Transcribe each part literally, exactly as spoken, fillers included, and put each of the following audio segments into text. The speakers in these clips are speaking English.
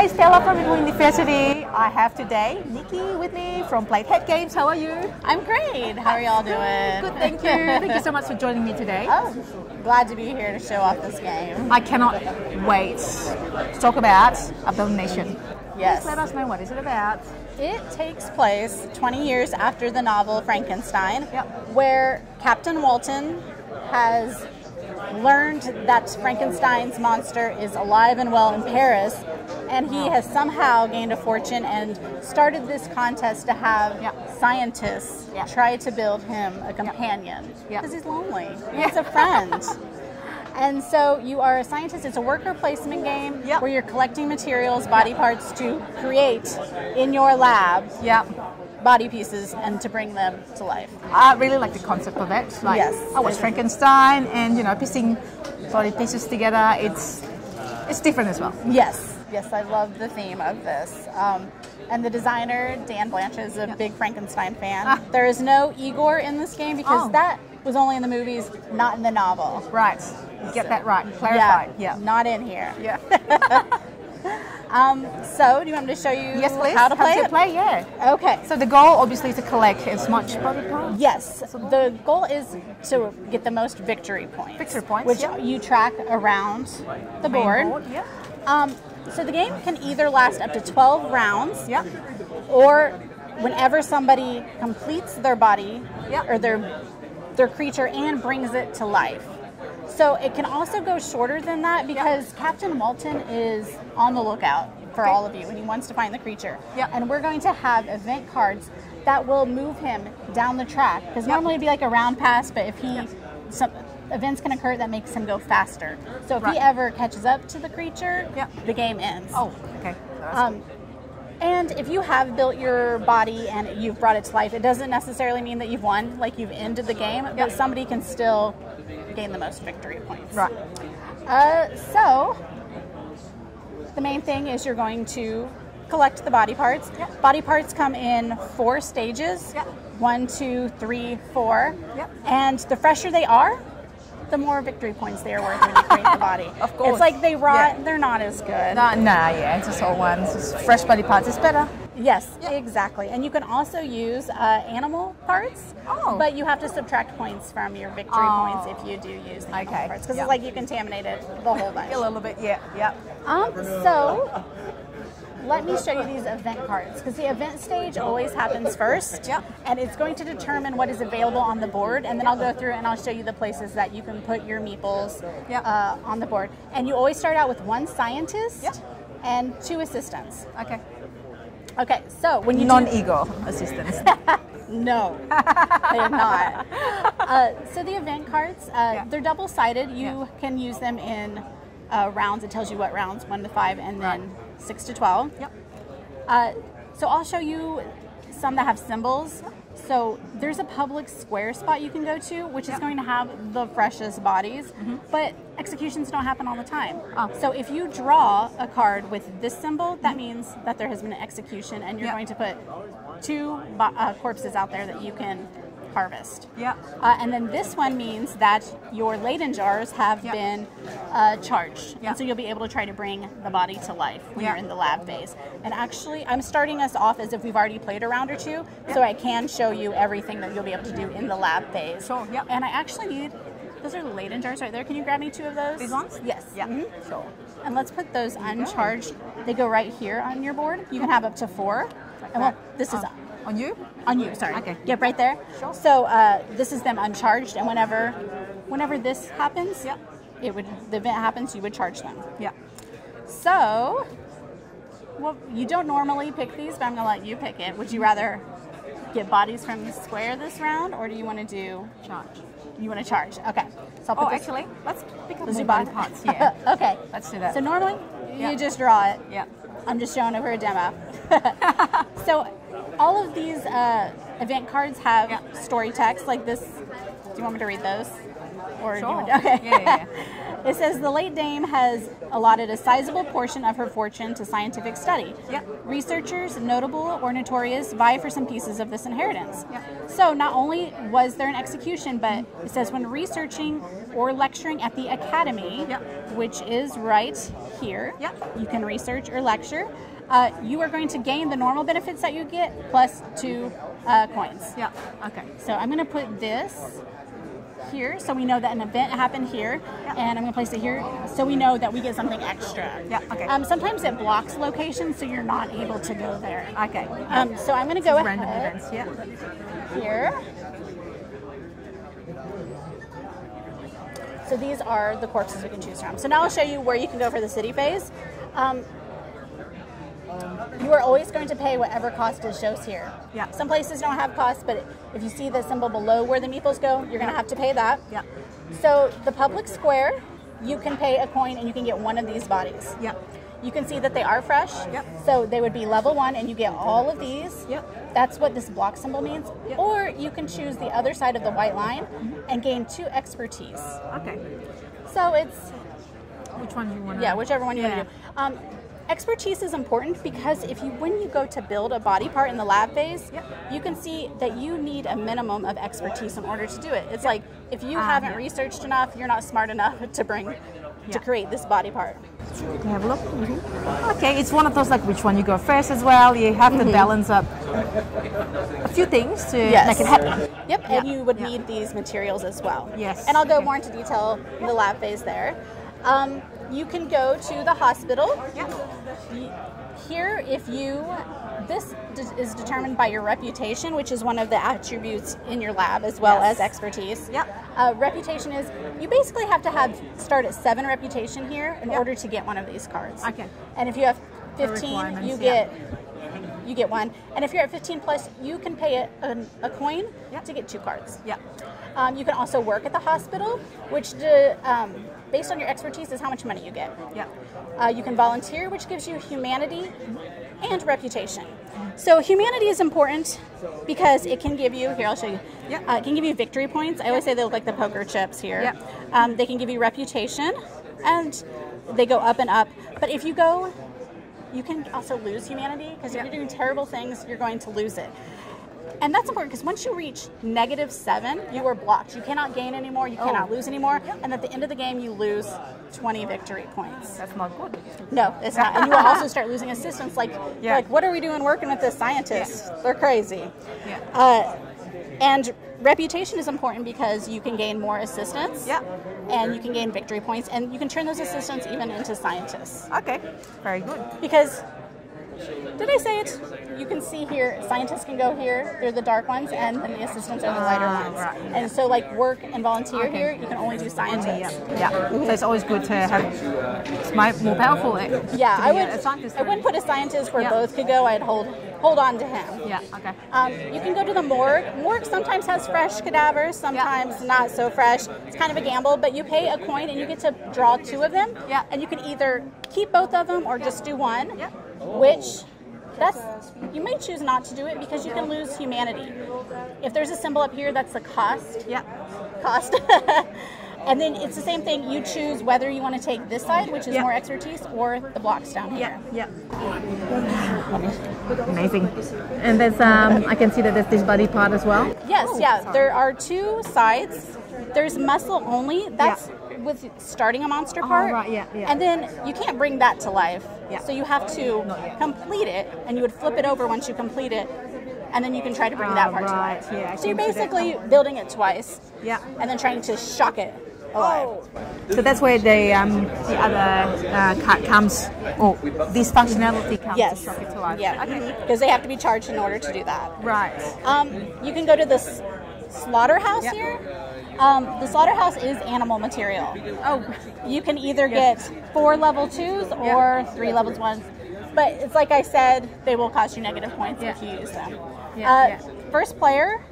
Hi, Stella from Meeple University. I have today Nikki with me from Plaid Hat Games. How are you? I'm great. How are y'all doing? Good, thank you. Thank you so much for joining me today. Oh, glad to be here to show off this game. I cannot wait to talk about Abomination. Yes. Please let us know, what is it about? It takes place twenty years after the novel Frankenstein, yep, where Captain Walton has learned that Frankenstein's monster is alive and well in Paris, and he has somehow gained a fortune and started this contest to have yeah. scientists yeah. try to build him a companion because yeah. yeah. he's lonely. Yeah. He's a friend. And so you are a scientist. It's a worker placement game yep. where you're collecting materials, body parts to create in your lab. Yep. Body pieces and to bring them to life. I really like the concept of it. Like, yes. I watched Frankenstein, and you know, piecing body pieces together. It's it's different as well. Yes. Yes, I love the theme of this. Um, and the designer, Dan Blanche, is a yeah. big Frankenstein fan. Ah. There is no Igor in this game because oh. that was only in the movies, not in the novel. Right. Get so, that right. Clarified. Yeah, yeah. Not in here. Yeah. Um, so, do you want me to show you yes, please. how to play how to it? play, yeah. Okay. So the goal, obviously, is to collect as much body parts? Yes. The goal is to get the most victory points. Victory points, Which yeah. you track around the board. board yeah. um, so the game can either last up to twelve rounds, yeah. or whenever somebody completes their body, yeah. or their, their creature, and brings it to life. So it can also go shorter than that because yep. Captain Moulton is on the lookout for okay. all of you, and he wants to find the creature. Yep. And we're going to have event cards that will move him down the track because yep. normally it'd be like a round pass, but if he, yep. some events can occur that makes him go faster. So if right. he ever catches up to the creature, yep. the game ends. Oh, okay. Um, and if you have built your body and you've brought it to life, it doesn't necessarily mean that you've won, like you've ended the game, yep. but somebody can still gain the most victory points. Right. Uh, so, the main thing is you're going to collect the body parts. Yep. Body parts come in four stages. Yep. One, two, three, four. Yep. And the fresher they are, the more victory points they are worth when you create the body. Of course. It's like they rot, yeah. they're not as good. Nah, nah yeah, it's just all ones. Just fresh body parts is better. Yes, yeah. exactly. And you can also use uh, animal parts, oh. but you have to subtract points from your victory oh. points if you do use animal okay. parts. Because yeah. it's like you contaminate it the whole bunch. A little bit, yeah. Yep. Um, so, let me show you these event cards, because the event stage always happens first, yep. and it's going to determine what is available on the board, and then I'll go through and I'll show you the places that you can put your meeples yep. uh, on the board. And you always start out with one scientist yep. and two assistants. Okay. Okay, so when you non-ego do... assistants. No, they're not. Uh, so the event cards, uh, yeah. they're double-sided. You yeah. can use them in uh, rounds. It tells you what rounds, one to five, and right. then six to twelve. Yep. Uh, so I'll show you some that have symbols. Yep. So there's a public square spot you can go to, which yep. is going to have the freshest bodies, mm-hmm. but executions don't happen all the time. Oh. So if you draw a card with this symbol, that mm-hmm. means that there has been an execution, and you're yep. going to put two uh, corpses out there that you can harvest. Yeah. Uh, and then this one means that your Leyden jars have yep. been uh, charged, yep. and so you'll be able to try to bring the body to life when yep. you're in the lab phase. And actually, I'm starting us off as if we've already played a round or two, yep. so I can show you everything that you'll be able to do in the lab phase. Sure. Yep. And I actually need, those are Leyden jars right there. Can you grab me two of those? These ones? Yes. Yeah. Mm-hmm. Sure. And let's put those uncharged. Go. They go right here on your board. You can have up to four. Like and well, this oh. is. On you? On you, sorry. Okay. Yep, right there. Sure. So uh, this is them uncharged, and whenever whenever this happens, yep. it would the event happens, you would charge them. Yeah. So, well, you don't normally pick these, but I'm going to let you pick it. Would you rather get bodies from the square this round, or do you want to do charge? You want to charge? Okay. So I'll put oh, this actually, let's pick up let's more body parts. Yeah. Okay. Let's do that. So normally, yep. you just draw it. Yeah. I'm just showing over a demo. So. All of these uh, event cards have yeah. story text. Like this, do you want me to read those? Or sure. do you okay. Yeah, yeah, yeah. It says the late dame has allotted a sizable portion of her fortune to scientific study. Yep. Researchers, notable or notorious, vie for some pieces of this inheritance. Yep. So not only was there an execution, but it says when researching or lecturing at the academy, yep. which is right here, yep. you can research or lecture. Uh, you are going to gain the normal benefits that you get plus two uh, coins. Yeah. Okay. So I'm going to put this here so we know that an event happened here, yeah. and I'm going to place it here so we know that we get something extra. Yeah. Okay. Um, sometimes it blocks locations, so you're not able to go there. Okay. Um, so I'm going to go ahead. Random events. Yeah. Here. So these are the corpses we can choose from. So now I'll show you where you can go for the city phase. Um, You are always going to pay whatever cost it shows here. Yeah. Some places don't have costs, but if you see the symbol below where the meeples go, you're going to have to pay that. Yeah. So the public square, you can pay a coin and you can get one of these bodies. Yeah. You can see that they are fresh. Yep. So they would be level one and you get all of these. Yep. That's what this block symbol means. Yep. Or you can choose the other side of the white line mm-hmm. and gain two expertise. Okay. So it's... Which one do you want to do? Yeah, whichever one you yeah. want to do. Um, Expertise is important because if you, when you go to build a body part in the lab phase, yep. you can see that you need a minimum of expertise in order to do it. It's yep. like if you um, haven't yeah. researched enough, you're not smart enough to bring, yeah. to create this body part. Can you have a look? Mm-hmm. Okay, it's one of those like which one you go first as well. You have mm-hmm. to balance up a few things to yes. make it happen. Yep, yeah. and you would yeah. need these materials as well. Yes. And I'll go okay. more into detail in yeah. the lab phase there. Um, You can go to the hospital. Yep. Here, if you, this is determined by your reputation, which is one of the attributes in your lab as well yes. as expertise. Yep. Uh, reputation is, you basically have to have, start at seven reputation here in yep. order to get one of these cards. Okay. And if you have fifteen, you get, yeah. you get one. And if you're at fifteen plus, you can pay a, a, a coin yep. to get two cards. Yep. Um, you can also work at the hospital, which do, um, based on your expertise is how much money you get. Yeah. Uh, you can volunteer, which gives you humanity and reputation. So humanity is important because it can give you, here I'll show you, yeah. uh, it can give you victory points. I always say they look like the poker chips here. Yeah. Um, they can give you reputation and they go up and up. But if you go, you can also lose humanity because if yeah. you're doing terrible things, you're going to lose it. And that's important because once you reach negative seven, you are blocked. You cannot gain anymore. You cannot oh. lose anymore. Yep. And at the end of the game, you lose twenty victory points. That's not good. No, it's not. And you will also start losing assistance. Like, yeah. like what are we doing working with this scientist? Yeah. They're crazy. Yeah. Uh, and reputation is important because you can gain more assistance. Yeah. And you can gain victory points. And you can turn those assistants even into scientists. Okay. Very good. Because... Did I say it? You can see here, scientists can go here, they're the dark ones, and then the assistants are the lighter ones. Right. And so like work and volunteer okay. here, you can only do scientists. Yeah, yeah. Mm-hmm. So it's always good to have, it's my, more powerful. Eh? Yeah, I, would, I wouldn't put a scientist where yeah. both could go, I'd hold hold on to him. Yeah, okay. Um, you can go to the morgue. Morgue sometimes has fresh cadavers, sometimes yeah. not so fresh. It's kind of a gamble, but you pay a coin and you get to draw two of them, yeah. and you can either keep both of them or yeah. just do one. Yeah. Which, that's, you may choose not to do it because you can lose humanity. If there's a symbol up here, that's the cost. Yeah. Cost. And then it's the same thing. You choose whether you want to take this side, which is yeah. more expertise, or the blocks down here. Yeah. Yeah. Amazing. And there's, um, I can see that there's this body part as well. Yes, oh, yeah. Sorry. There are two sides. There's muscle only. That's... Yeah. With starting a monster part, oh, right. yeah, yeah. and then you can't bring that to life, yeah. so you have to complete it, and you would flip it over once you complete it, and then you can try to bring oh, that part right. to life. Yeah, so you're basically building it twice, yeah. and then trying to shock it alive. Oh. So that's where the, um, the other uh, card comes, or oh, this functionality comes yes. to shock it to life. Yeah, because okay. they have to be charged in order to do that. Right. Um, you can go to this slaughterhouse yeah. here. Um, the slaughterhouse is animal material. Oh, you can either get four level twos or yeah. three level ones, but it's like I said, they will cost you negative points yeah. if you use them. Yeah. Uh, yeah. First player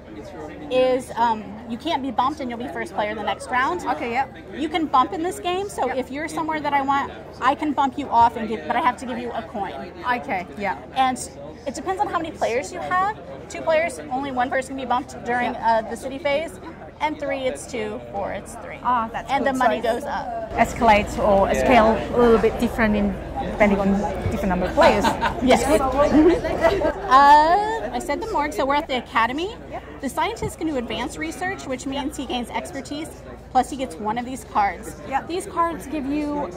is um, you can't be bumped and you'll be first player the next round. Okay, yep. You can bump in this game, so yep. if you're somewhere that I want, I can bump you off and give, but I have to give you a coin. Okay, yeah. And it depends on how many players you have. Two players, only one person can be bumped during yep. uh, the city phase. and three it's two, four it's three. Ah, that's and cool. The money so goes up. Escalates or scale a little bit different in depending on different number of players. Yes. uh, I said the morgue, so we're at the academy. The scientist can do advanced research, which means he gains expertise, plus he gets one of these cards. These cards give you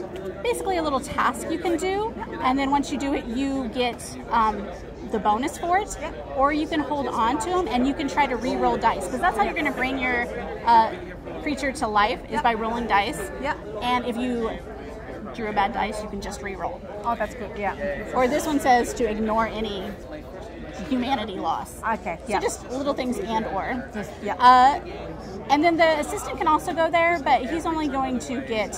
basically a little task you can do, and then once you do it, you get um, the bonus for it, or you can hold on to them and you can try to re-roll dice, because that's how you're going to bring your uh, creature to life, is by rolling dice. Yeah. And if you drew a bad dice, you can just re-roll. Oh, that's good. Yeah. Or this one says to ignore any humanity loss. Okay. So yeah. Just little things and or. Just, yeah. Uh, and then the assistant can also go there, but he's only going to get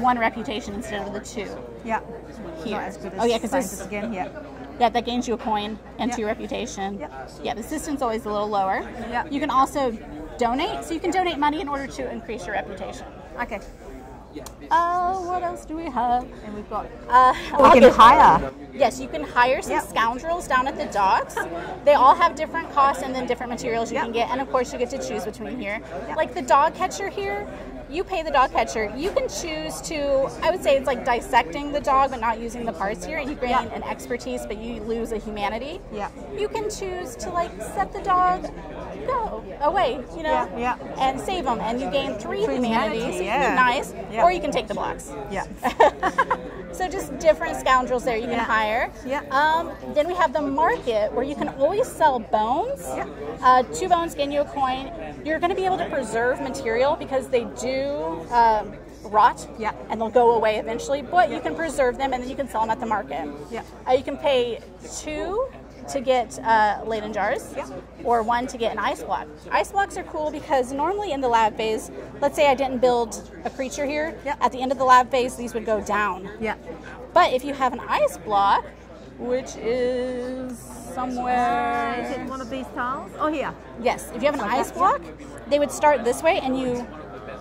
one reputation instead of the two. Yeah. Here. Not as good as oh yeah, because this again here. Yeah, that gains you a coin and yeah. two reputation. Yeah. Yeah, the assistant's always a little lower. Yeah. You can also donate, so you can donate money in order to increase your reputation. Okay. Oh, uh, what else do we have? And we've got. Uh, oh, we can hire. Yes, you can hire some yep. scoundrels down at the docks. They all have different costs and then different materials you yep. can get, and of course you get to choose between here. Yep. Like the dog catcher here, you pay the dog catcher. You can choose to. I would say it's like dissecting the dog, but not using the parts here. You gain yep. an expertise, but you lose a humanity. Yeah. You can choose to like set the dog go away, you know, yeah. Yeah. and save them, and you gain three, three humanities. Humanity, yeah. Nice. Yeah. Or you can take the blocks. Yeah. So just different scoundrels there you can yeah. hire. Yeah. Um, then we have the market, where you can always sell bones. Yeah. Uh, two bones gain you a coin. You're going to be able to preserve material because they do um, rot. Yeah. And they'll go away eventually, but yeah. you can preserve them and then you can sell them at the market. Yeah. Uh, you can pay two to get uh, Leyden jars, yeah. or one to get an ice block. Ice blocks are cool because normally in the lab phase, let's say I didn't build a creature here, yeah. at the end of the lab phase, these would go down. Yeah. But if you have an ice block, which is somewhere... Is it one of these tiles? Oh, here. Yes, if you have an ice block, they would start this way, and you,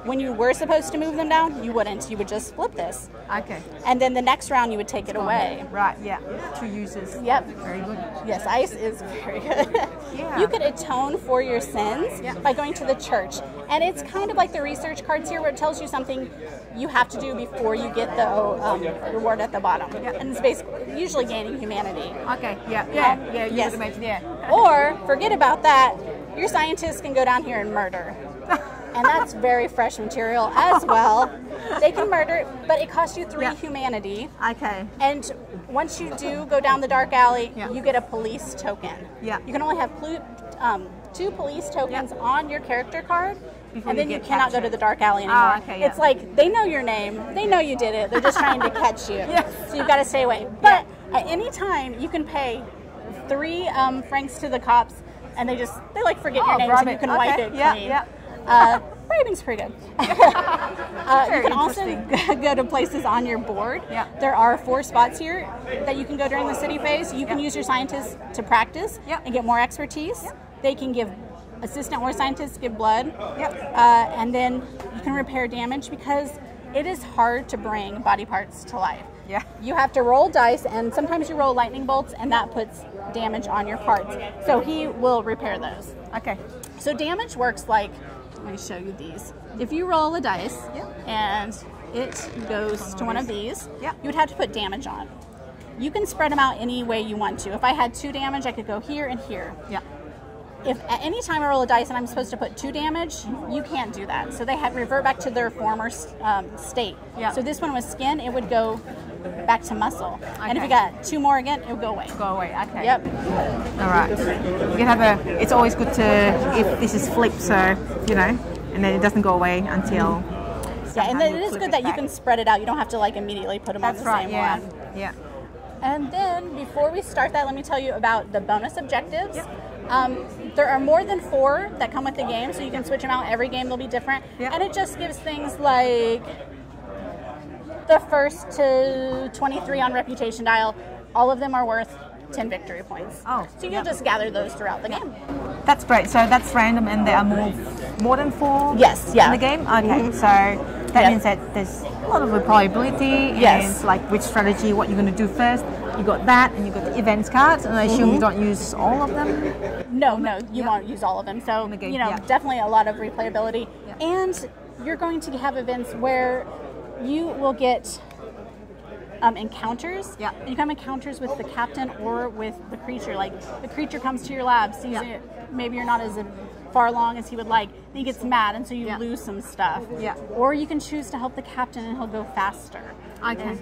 when you were supposed to move them down, you wouldn't. You would just flip this. Okay. And then the next round, you would take it oh, away. Right, yeah. Two uses. Yep. Very good. Yes, ice is very good. Yeah. You could atone for your sins yeah. by going to the church. And it's kind of like the research cards here, where it tells you something you have to do before you get the um, reward at the bottom. Yeah. And it's basically usually gaining humanity. Okay, yeah. Yeah, yeah, yeah you yes. would imagine, yeah. Or, forget about that, your scientists can go down here and murder. And that's very fresh material as well. They can murder, but it costs you three yeah. humanity. Okay. And once you do go down the dark alley, yeah. you get a police token. Yeah. You can only have um, two police tokens yeah. on your character card, before and then you, you cannot captured. Go to the dark alley anymore. Oh, okay, yeah. It's like, they know your name, they know you did it, they're just trying to catch you. Yes. So you've got to stay away. But yeah. at any time, you can pay three um, francs to the cops, and they just, they like forget oh, your name, so you can okay. wipe it yeah. clean. Yeah. Uh, Raving's pretty good. uh, you can also go to places on your board. Yeah. There are four spots here that you can go during the city phase. You can yeah. use your scientists to practice yeah. and get more expertise. Yeah. They can give assistant or scientists give blood. Yeah. Uh, and then you can repair damage, because it is hard to bring body parts to life. Yeah. You have to roll dice, and sometimes you roll lightning bolts, and that puts damage on your parts. So he will repair those. Okay. So damage works like... Let me show you these. If you roll a dice yeah. and it goes to one of these, yeah. you would have to put damage on. You can spread them out any way you want to. If I had two damage, I could go here and here. Yeah. If at any time I roll a dice and I'm supposed to put two damage, you can't do that. So they had revert back to their former um, state. Yeah. So this one was skin, it would go back to muscle. Okay. And if you got two more again, it would go away. Go away, okay. Yep. All right. You can have a, it's always good to, if this is flipped, so, you know, and then it doesn't go away until... Yeah, and then it is good that back. You can spread it out. You don't have to, like, immediately put them That's on the right, same yeah. one. Yeah. And then, before we start that, let me tell you about the bonus objectives. Yep. Um, there are more than four that come with the game, so you can switch them out. Every game will be different. Yep. And it just gives things like the first to twenty-three on reputation dial. All of them are worth ten victory points. Oh, so you'll yep. just gather those throughout the game. That's great. So that's random, and there are more more than four yes, yeah. in the game? Okay, mm-hmm. so that yep. means that there's a lot of replayability yes. and like which strategy, what you're going to do first. you got that, and you got the events cards, and I assume mm-hmm. you don't use all of them? No, no, you yeah. won't use all of them. So, game, you know, yeah. definitely a lot of replayability. Yeah. And you're going to have events where you will get um, encounters. Yeah. And you can have encounters with the captain or with the creature. Like, the creature comes to your lab, sees yeah. it, maybe you're not as far along as he would like, and he gets mad, and so you yeah. lose some stuff. Yeah. Or you can choose to help the captain, and he'll go faster. Okay.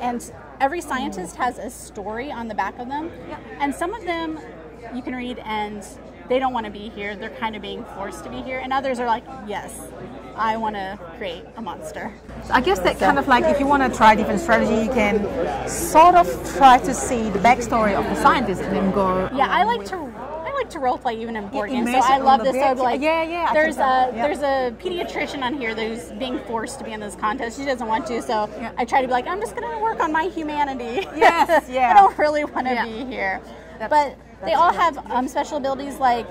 And every scientist has a story on the back of them. Yeah. And some of them you can read, and they don't want to be here. They're kind of being forced to be here. And others are like, yes, I want to create a monster. I guess that kind of like, if you want to try different strategy, you can sort of try to see the backstory of the scientist and then go... Yeah, I like to... to role play even in board games, so I love this. So like, yeah, yeah. There's a yeah. there's a pediatrician on here who's being forced to be in this contest. She doesn't want to, so yeah. I try to be like, I'm just going to work on my humanity. Yes, yeah. I don't really want to yeah. be here. That's, but that's they all true. have um, special abilities. Like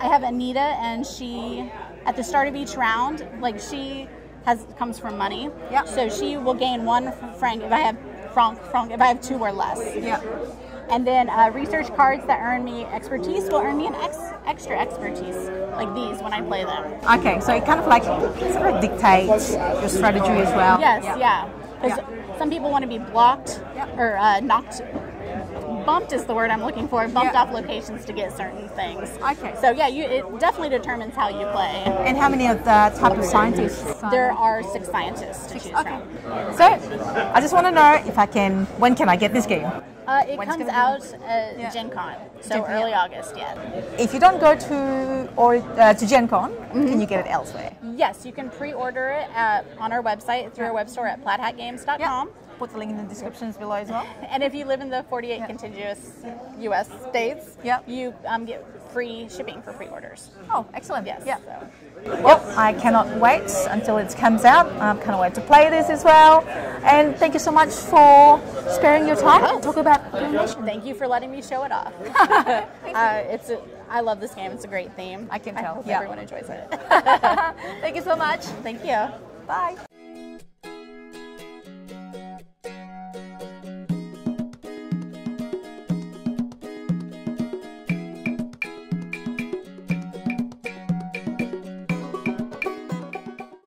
I have Anita, and she at the start of each round, like she has comes from money. Yeah. So she will gain one franc if I have franc franc if I have two or less. Yeah. And then uh, research cards that earn me expertise will earn me an ex extra expertise, like these, when I play them. Okay, so it kind of like sort of dictates your strategy as well. Yes, yeah. Because yeah. yeah. some people want to be blocked yeah. or uh, knocked, bumped is the word I'm looking for, bumped yeah. off locations to get certain things. Okay. So yeah, you, it definitely determines how you play. And how many of the type of scientists? There are six scientists six. to choose okay. from. So I just want to know if I can, when can I get this game? Uh, it When's comes out at uh, yeah. Gen Con, so Gen early yeah. August, yeah. If you don't go to or uh, to Gen Con, mm-hmm. can you get it elsewhere? Yes, you can pre-order it at, on our website through yeah. our web store at plaid hat games dot com. Yeah. Put the link in the descriptions below as well. And if you live in the forty-eight yeah. contiguous U S states, yeah. you um, get free shipping for pre-orders. Oh, excellent. Yes. Yeah. So. Well, I cannot wait until it comes out. I can't wait to play this as well. And thank you so much for sparing your time oh. and talk about Abomination. Thank you for letting me show it off. uh, it's a, I love this game. It's a great theme. I can tell. I hope yeah. everyone enjoys it. Thank you so much. Thank you. Bye.